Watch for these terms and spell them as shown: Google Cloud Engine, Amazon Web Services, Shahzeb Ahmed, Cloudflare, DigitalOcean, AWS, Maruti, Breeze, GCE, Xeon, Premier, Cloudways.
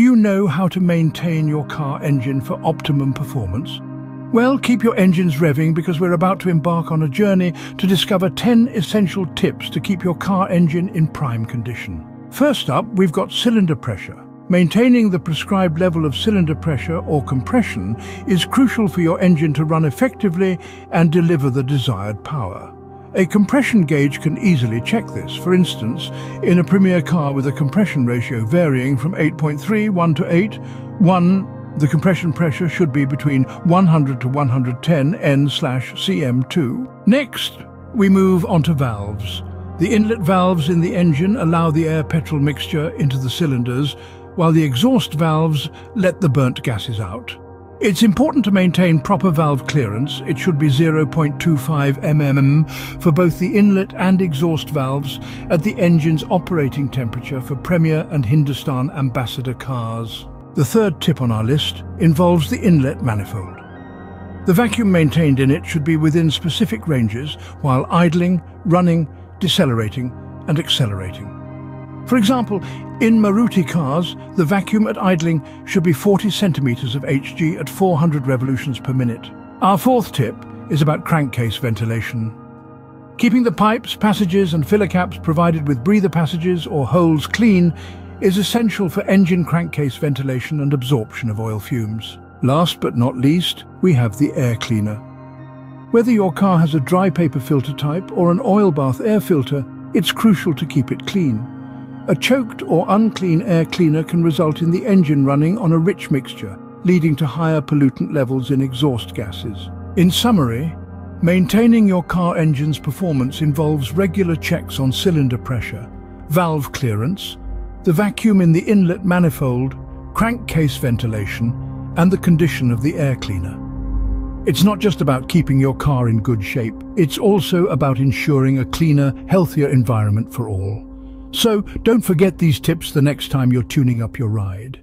Do you know how to maintain your car engine for optimum performance? Well, keep your engines revving because we're about to embark on a journey to discover 10 essential tips to keep your car engine in prime condition. First up, we've got cylinder pressure. Maintaining the prescribed level of cylinder pressure or compression is crucial for your engine to run effectively and deliver the desired power. A compression gauge can easily check this. For instance, in a Premier car with a compression ratio varying from 8.3:1 to 8:1, the compression pressure should be between 100 to 110 N/cm2. Next, we move on to valves. The inlet valves in the engine allow the air-petrol mixture into the cylinders, while the exhaust valves let the burnt gases out. It's important to maintain proper valve clearance. It should be 0.25 mm for both the inlet and exhaust valves at the engine's operating temperature for Premier and Hindustan Ambassador cars. The third tip on our list involves the inlet manifold. The vacuum maintained in it should be within specific ranges while idling, running, decelerating and accelerating. For example, in Maruti cars, the vacuum at idling should be 40 centimeters of HG at 400 revolutions per minute. Our fourth tip is about crankcase ventilation. Keeping the pipes, passages and filler caps provided with breather passages or holes clean is essential for engine crankcase ventilation and absorption of oil fumes. Last but not least, we have the air cleaner. Whether your car has a dry paper filter type or an oil bath air filter, it's crucial to keep it clean. A choked or unclean air cleaner can result in the engine running on a rich mixture, leading to higher pollutant levels in exhaust gases. In summary, maintaining your car engine's performance involves regular checks on cylinder pressure, valve clearance, the vacuum in the inlet manifold, crankcase ventilation, and the condition of the air cleaner. It's not just about keeping your car in good shape, it's also about ensuring a cleaner, healthier environment for all. So don't forget these tips the next time you're tuning up your ride.